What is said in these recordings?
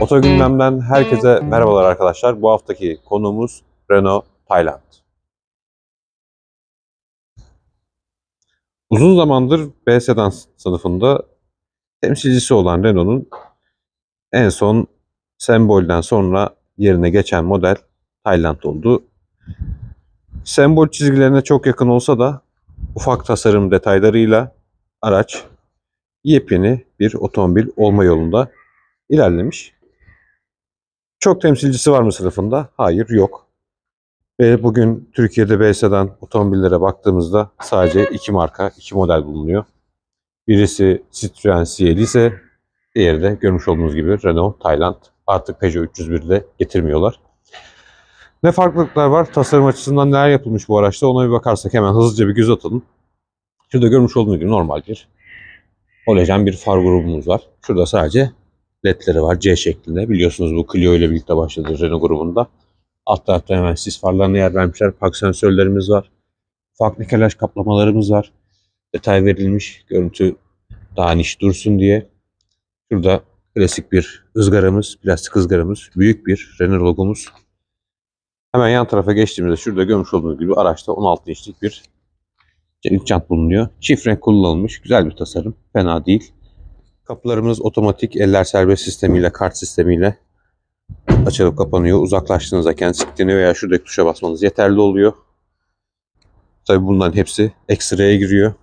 Otogündem'den herkese merhabalar arkadaşlar. Bu haftaki konuğumuz Renault Taliant. Uzun zamandır B sedan sınıfında temsilcisi olan Renault'un en son Sembol'den sonra yerine geçen model Taliant oldu. Sembol çizgilerine çok yakın olsa da ufak tasarım detaylarıyla araç yepyeni bir otomobil olma yolunda ilerlemiş. Çok temsilcisi var mı sınıfında? Hayır, yok. Bugün Türkiye'de B sedan otomobillere baktığımızda sadece iki marka, iki model bulunuyor. Birisi Citroën C-Elysée, diğeri de görmüş olduğunuz gibi Renault Taliant. Artık Peugeot 301 de getirmiyorlar. Ne farklılıklar var? Tasarım açısından neler yapılmış bu araçta? Ona bir bakarsak hemen hızlıca bir göz atalım. Şurada görmüş olduğunuz gibi normal bir halojen bir far grubumuz var. Şurada sadece ledleri var C şeklinde. Biliyorsunuz bu Clio ile birlikte başladı Renault grubunda. Alt tarafta hemen sis farlarına yer vermişler. Park sensörlerimiz var. Ufak nikelaj kaplamalarımız var. Detay verilmiş. Görüntü daha niş dursun diye. Şurada klasik bir ızgaramız, plastik ızgaramız. Büyük bir Renault logomuz. Hemen yan tarafa geçtiğimizde şurada görmüş olduğunuz gibi araçta 16 inçlik bir çelik jant bulunuyor. Çift renk kullanılmış. Güzel bir tasarım. Fena değil. Kapılarımız otomatik eller serbest sistemiyle, kart sistemiyle açılıp kapanıyor. Uzaklaştığınızda kendisi kilitleniyor veya şuradaki tuşa basmanız yeterli oluyor. Tabii bunların hepsi ekstraya giriyor.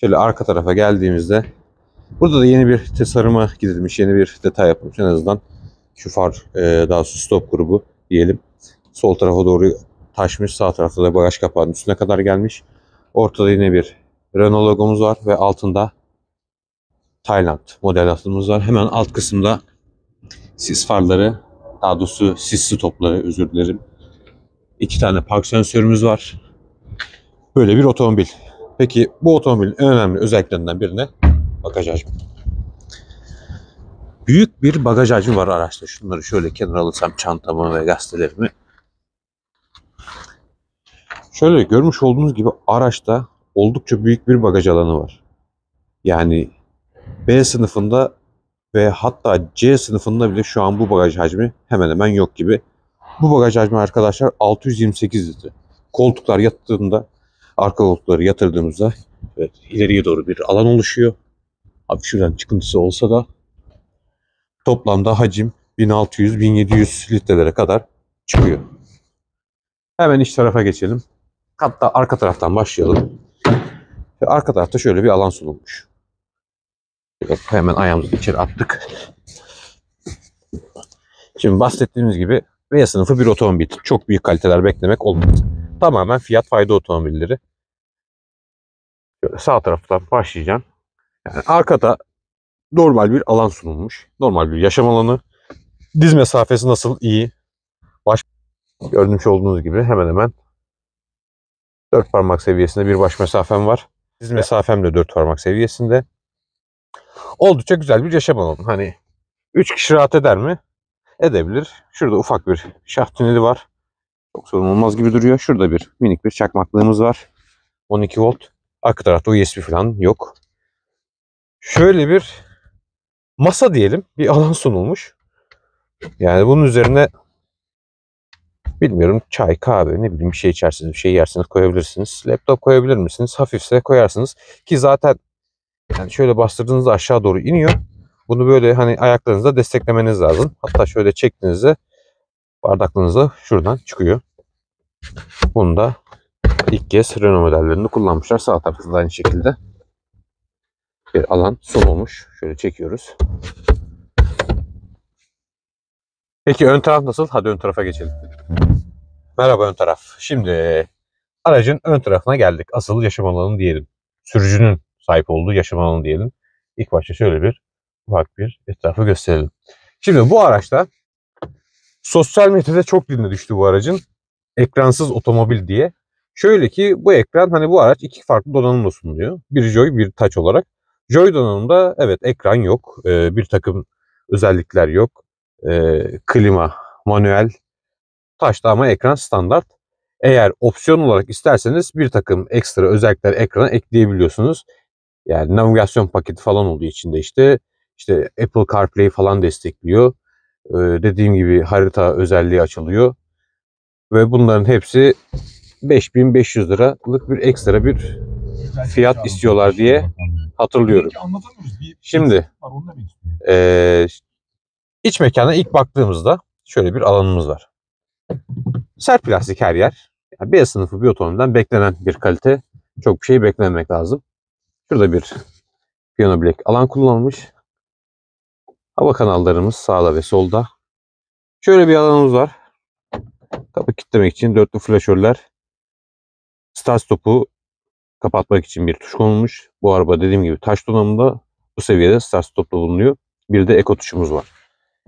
Şöyle arka tarafa geldiğimizde burada da yeni bir tasarıma gidilmiş, yeni bir detay yapılmış. En azından şu far, daha sonra stop grubu diyelim. Sol tarafa doğru taşmış, sağ tarafta da bagaj kapağının üstüne kadar gelmiş. Ortada yine bir Renault logomuz var ve altında Taliant model hattımız var. Hemen alt kısımda sis farları, daha doğrusu sis stopları, özür dilerim. İki tane park sensörümüz var. Böyle bir otomobil. Peki bu otomobilin en önemli özelliklerinden birine bagaj hacmi. Büyük bir bagaj hacmi var araçta. Şunları şöyle kenara alırsam çantamı ve gazetelerimi. Şöyle görmüş olduğunuz gibi araçta oldukça büyük bir bagaj alanı var. Yani B sınıfında ve hatta C sınıfında bile şu an bu bagaj hacmi hemen hemen yok gibi. Bu bagaj hacmi arkadaşlar 628 litre. Koltuklar yattığında, arka koltukları yatırdığımızda evet, ileriye doğru bir alan oluşuyor. Abi şuradan çıkıntısı olsa da toplamda hacim 1600-1700 litrelere kadar çıkıyor. Hemen iç tarafa geçelim. Hatta arka taraftan başlayalım. Arka tarafta şöyle bir alan sunulmuş. Hemen ayağımızı içeri attık. Şimdi bahsettiğimiz gibi B sınıfı bir otomobil. Çok büyük kaliteler beklemek olmaz. Tamamen fiyat fayda otomobilleri. Şöyle sağ taraftan başlayacağım. Yani arkada normal bir alan sunulmuş. Normal bir yaşam alanı. Diz mesafesi nasıl? İyi. Gördüğünüz olduğunuz gibi hemen hemen 4 parmak seviyesinde bir baş mesafem var. Diz mesafem de 4 parmak seviyesinde. Oldukça güzel bir yaşam alanı. Hani 3 kişi rahat eder mi? Edebilir. Şurada ufak bir şaft tüneli var. Çok sorun olmaz gibi duruyor. Şurada bir minik bir çakmaklığımız var. 12 volt. Arka tarafta USB falan yok. Şöyle bir masa diyelim. Bir alan sunulmuş. Yani bunun üzerine bilmiyorum çay, kahve, ne bileyim bir şey içersiniz, bir şey yersiniz koyabilirsiniz. Laptop koyabilir misiniz? Hafifse koyarsınız. Ki zaten yani şöyle bastırdığınızda aşağı doğru iniyor. Bunu böyle hani ayaklarınızla desteklemeniz lazım. Hatta şöyle çektiğinizde bardaklığınızla şuradan çıkıyor. Bunu da ilk kez Renault modellerinde kullanmışlar. Sağ tarafta da aynı şekilde bir alan sunulmuş. Şöyle çekiyoruz. Peki ön taraf nasıl? Hadi ön tarafa geçelim. Merhaba ön taraf. Şimdi aracın ön tarafına geldik. Asıl yaşam alanı diyelim. Sürücünün sahip olduğu yaşam alanı diyelim. İlk başta şöyle bir ufak bir etrafı gösterelim. Şimdi bu araçta sosyal medyada çok diline düştü bu aracın. Ekransız otomobil diye. Şöyle ki bu ekran hani bu araç iki farklı donanımla sunuluyor. Biri Joy, bir Touch olarak. Joy donanımda evet ekran yok. Bir takım özellikler yok. Klima, manuel, taşta ama ekran standart. Eğer opsiyon olarak isterseniz bir takım ekstra özellikler ekrana ekleyebiliyorsunuz. Yani navigasyon paketi falan olduğu için de işte Apple CarPlay falan destekliyor. Dediğim gibi harita özelliği açılıyor. Ve bunların hepsi 5.500 liralık bir ekstra bir fiyat istiyorlar diye hatırlıyorum. Şimdi iç mekana ilk baktığımızda şöyle bir alanımız var. Sert plastik her yer. Yani B sınıfı bir otomobilden beklenen bir kalite. Çok bir şey beklenmek lazım. Şurada bir piyano bilek alan kullanılmış. Hava kanallarımız sağda ve solda. Şöyle bir alanımız var. Kapı kilitlemek için dörtlü flaşörler. Start topu kapatmak için bir tuş konulmuş. Bu araba dediğim gibi taş donanımda, bu seviyede start stop'la bulunuyor. Bir de eko tuşumuz var.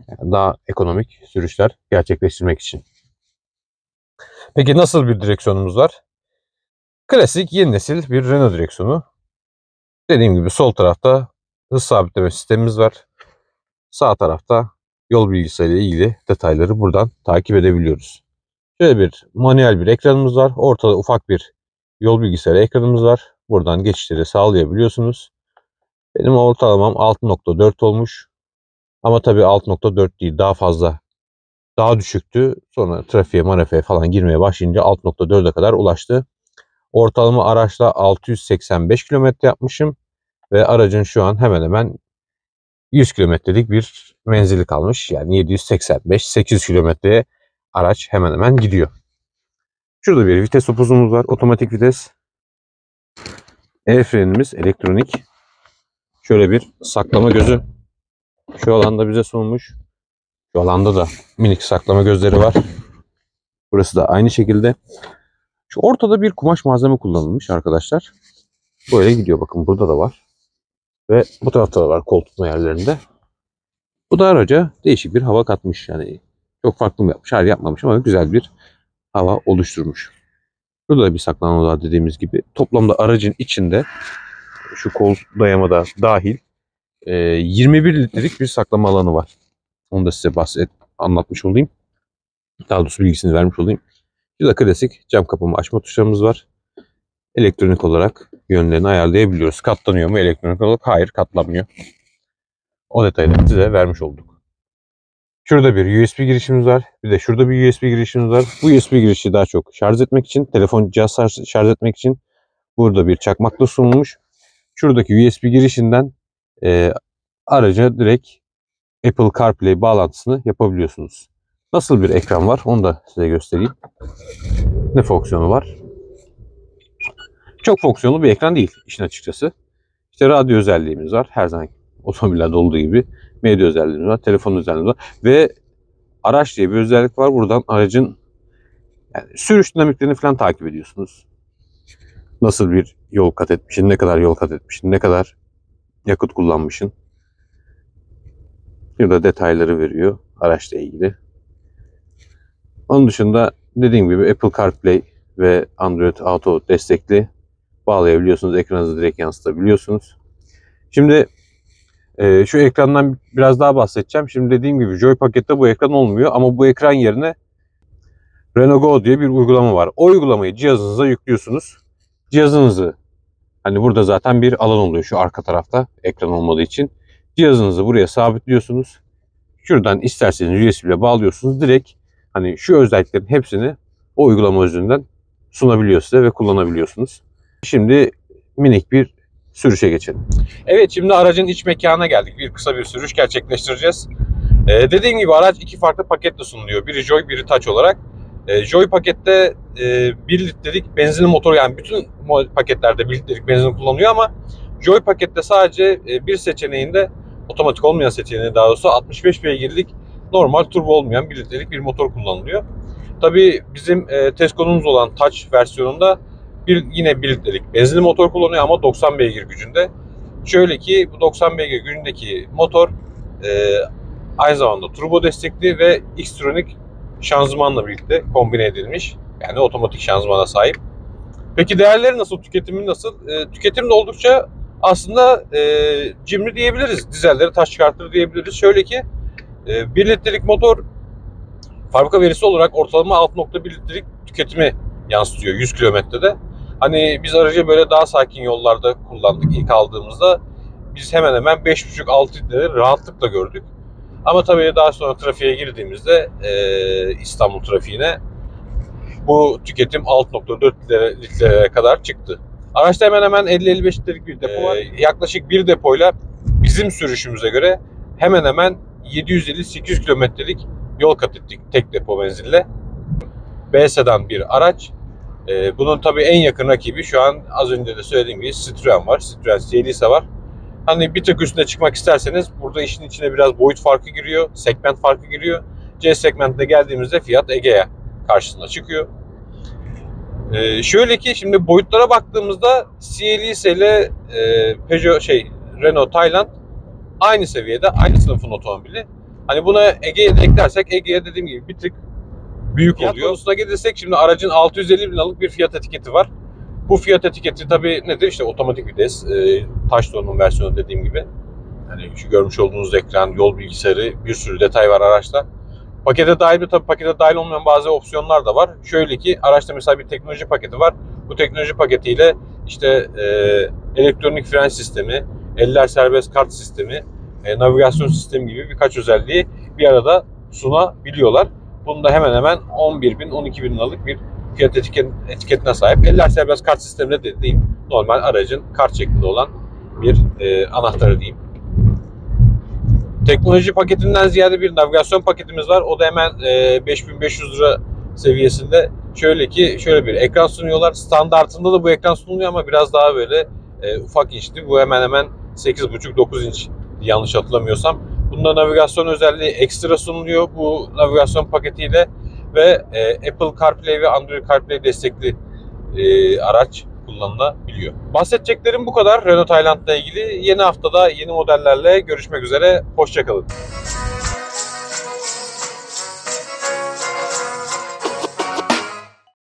Yani daha ekonomik sürüşler gerçekleştirmek için. Peki nasıl bir direksiyonumuz var? Klasik yeni nesil bir Renault direksiyonu. Dediğim gibi sol tarafta hız sabitleme sistemimiz var. Sağ tarafta yol bilgisiyle ilgili detayları buradan takip edebiliyoruz. Şöyle bir manuel bir ekranımız var. Ortada ufak bir yol bilgisayarı ekranımız var. Buradan geçişleri sağlayabiliyorsunuz. Benim ortalamam 6.4 olmuş. Ama tabii 6.4 değil, daha fazla, daha düşüktü. Sonra trafiğe, manefeye falan girmeye başlayınca 6.4'e kadar ulaştı. Ortalama araçla 685 km yapmışım. Ve aracın şu an hemen hemen 100 kilometrelik bir menzili kalmış. Yani 785-800 kilometreye araç hemen hemen gidiyor. Şurada bir vites topuzumuz var. Otomatik vites. El frenimiz elektronik. Şöyle bir saklama gözü. Şu alanda bize sunulmuş. Şu alanda da minik saklama gözleri var. Burası da aynı şekilde. Şu ortada bir kumaş malzeme kullanılmış arkadaşlar. Böyle gidiyor. Bakın burada da var. Ve bu tarafta da var koltuğun yerlerinde. Bu da araca değişik bir hava katmış. Yani çok farklı mı yapmış? Hayır yapmamış ama güzel bir hava oluşturmuş. Burada da bir saklanma var dediğimiz gibi. Toplamda aracın içinde şu kol dayamada dahil 21 litrelik bir saklama alanı var. Onu da size anlatmış olayım. Daha doğrusu bilgisini vermiş olayım. Burada klasik cam kapama açma tuşlarımız var. Elektronik olarak yönlerini ayarlayabiliyoruz. Katlanıyor mu elektronik olarak? Hayır, katlanmıyor. O detayları size vermiş olduk. Şurada bir USB girişimiz var. Bir de şurada bir USB girişimiz var. Bu USB girişi daha çok şarj etmek için, telefon cihaz şarj etmek için burada bir çakmakla sunulmuş. Şuradaki USB girişinden araca direkt Apple CarPlay bağlantısını yapabiliyorsunuz. Nasıl bir ekran var onu da size göstereyim. Ne fonksiyonu var? Çok fonksiyonlu bir ekran değil işin açıkçası. İşte radyo özelliğimiz var. Her zaman otomobillerde olduğu gibi medya özelliğimiz var. Telefon özelliğimiz var. Ve araç diye bir özellik var. Buradan aracın yani sürüş dinamiklerini falan takip ediyorsunuz. Nasıl bir yol kat etmişsin, ne kadar yol kat etmişsin, ne kadar yakıt kullanmışsın. Burada detayları veriyor araçla ilgili. Onun dışında dediğim gibi Apple CarPlay ve Android Auto destekli, bağlayabiliyorsunuz. Ekranınızı direkt yansıtabiliyorsunuz. Şimdi şu ekrandan biraz daha bahsedeceğim. Şimdi dediğim gibi Joy pakette bu ekran olmuyor ama bu ekran yerine Renault Go diye bir uygulama var. O uygulamayı cihazınıza yüklüyorsunuz. Cihazınızı, hani burada zaten bir alan oluyor şu arka tarafta ekran olmadığı için. Cihazınızı buraya sabitliyorsunuz. Şuradan isterseniz USB ile bağlıyorsunuz. Direkt hani şu özelliklerin hepsini o uygulama üzerinden sunabiliyor size ve kullanabiliyorsunuz. Şimdi minik bir sürüşe geçelim. Evet, şimdi aracın iç mekanına geldik. Bir kısa bir sürüş gerçekleştireceğiz. Dediğim gibi araç iki farklı paketle sunuluyor. Biri Joy, biri Touch olarak. Joy pakette 1 litrelik benzinli motor, yani bütün paketlerde 1 litrelik benzin kullanılıyor ama Joy pakette sadece bir seçeneğinde, otomatik olmayan seçeneğinde daha doğrusu 65 beygirlik normal turbo olmayan 1 litrelik bir motor kullanılıyor. Tabii bizim test konumuz olan Touch versiyonunda yine 1 litrelik benzinli motor kullanıyor ama 90 beygir gücünde. Şöyle ki bu 90 beygir gücündeki motor aynı zamanda turbo destekli ve X-Tronic şanzımanla birlikte kombine edilmiş. Yani otomatik şanzımana sahip. Peki değerleri nasıl, tüketimi nasıl? Tüketim de oldukça aslında cimri diyebiliriz. Dizelleri taş çıkartır diyebiliriz. Şöyle ki 1 litrelik motor fabrika verisi olarak ortalama 6.1 litrelik tüketimi yansıtıyor 100 kilometrede. Hani biz aracı böyle daha sakin yollarda kullandık ilk aldığımızda. Biz hemen hemen 5,5-6 litreleri rahatlıkla gördük. Ama tabii daha sonra trafiğe girdiğimizde İstanbul trafiğine bu tüketim 6,4 litrelere kadar çıktı. Araçta hemen hemen 50-55 litrelik bir depo var. Yaklaşık bir depoyla bizim sürüşümüze göre hemen hemen 750-800 kilometrelik yol kat ettik tek depo benzinle. B sedan bir araç. Bunun tabii en yakın rakibi şu an az önce de söylediğim gibi Citroën var. Citroën C-Elysée var. Hani bir tık üstüne çıkmak isterseniz burada işin içine biraz boyut farkı giriyor, segment farkı giriyor. C segmentine geldiğimizde Fiat Egea karşısına çıkıyor. Şöyle ki şimdi boyutlara baktığımızda C-Elysée ile Peugeot Renault Taliant aynı seviyede, aynı sınıfın otomobili. Hani buna Egea'ya eklersek Egea dediğim gibi bir tık büyük oluyor. Fiyat konusuna gelirsek şimdi aracın 650 bin liralık bir fiyat etiketi var. Bu fiyat etiketi tabii nedir? İşte otomatik vites, taş donanım versiyonu dediğim gibi. Yani şu görmüş olduğunuz ekran, yol bilgisayarı, bir sürü detay var araçta. Pakete dahil mi? Tabii pakete dahil olmayan bazı opsiyonlar da var. Şöyle ki araçta mesela bir teknoloji paketi var. Bu teknoloji paketiyle işte elektronik fren sistemi, eller serbest kart sistemi, navigasyon sistemi gibi birkaç özelliği bir arada sunabiliyorlar. Bunda hemen hemen 11.000-12.000 liralık bir fiyat etiketine sahip. Eller serbest kart sistemine dediğim normal aracın kart şeklinde olan bir anahtarı diyeyim. Teknoloji paketinden ziyade bir navigasyon paketimiz var. O da hemen 5.500 lira seviyesinde. Şöyle ki şöyle bir ekran sunuyorlar. Standartında da bu ekran sunuluyor ama biraz daha böyle ufak inçti. Bu hemen hemen 8,5-9 inç yanlış hatırlamıyorsam. Bunda navigasyon özelliği ekstra sunuluyor bu navigasyon paketiyle ve Apple CarPlay ve Android CarPlay destekli araç kullanılabiliyor. Bahsedeceklerim bu kadar Renault Taliant'la ilgili. Yeni haftada yeni modellerle görüşmek üzere. Hoşça kalın.